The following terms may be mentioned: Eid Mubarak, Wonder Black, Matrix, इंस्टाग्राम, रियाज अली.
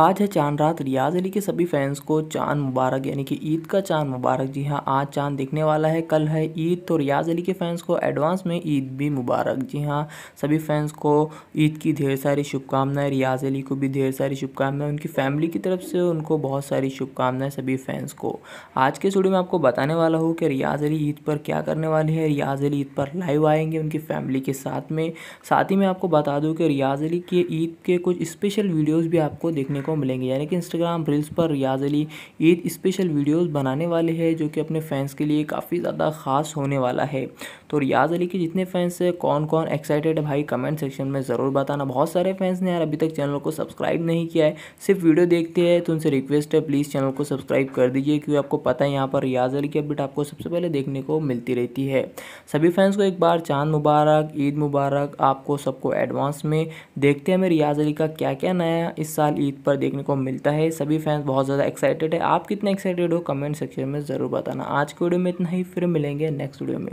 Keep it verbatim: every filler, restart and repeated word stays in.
आज है चांद रात। रियाज अली के सभी फैंस को चांद मुबारक, यानी कि ईद का चांद मुबारक। जी हाँ, आज चांद दिखने वाला है, कल है ईद, तो रियाज अली के फैंस को एडवांस में ईद भी मुबारक। जी हाँ, सभी फैंस को ईद की ढेर सारी शुभकामनाएं, रियाज अली को भी ढेर सारी शुभकामनाएं, उनकी फैमिली की तरफ से उनको बहुत सारी शुभकामनाएं सभी फैंस को। आज के वीडियो में आपको बताने वाला हूँ कि रियाज अली ईद पर क्या करने वाले हैं। रियाज अली ईद पर लाइव आएंगे उनकी फैमिली के साथ में। साथ ही मैं आपको बता दूँ कि रियाज अली के ईद के कुछ स्पेशल वीडियोज़ भी आपको देखने को मिलेंगे, यानी कि इंस्टाग्राम रील्स पर रियाज अली ईद स्पेशल वीडियोस बनाने वाले हैं, जो कि अपने फैंस के लिए काफ़ी ज़्यादा खास होने वाला है। तो रियाज अली के जितने फैंस हैं, कौन कौन एक्साइटेड है भाई, कमेंट सेक्शन में ज़रूर बताना। बहुत सारे फैंस ने यार अभी तक चैनल को सब्सक्राइब नहीं किया है, सिर्फ वीडियो देखते हैं, तो उनसे रिक्वेस्ट है प्लीज़ चैनल को सब्सक्राइब कर दीजिए, क्योंकि आपको पता है यहाँ पर रियाज अली की अपडेट आपको सबसे पहले देखने को मिलती रहती है। सभी फैंस को एक बार चांद मुबारक, ईद मुबारक आपको सबको एडवांस में। देखते हैं हमें रियाज अली का क्या क्या नया इस साल ईद पर देखने को मिलता है। सभी फैंस बहुत ज़्यादा एक्साइटेड है, आप कितने एक्साइटेड हो कमेंट सेक्शन में ज़रूर बताना। आज के वीडियो में इतना ही, फिर मिलेंगे नेक्स्ट वीडियो में।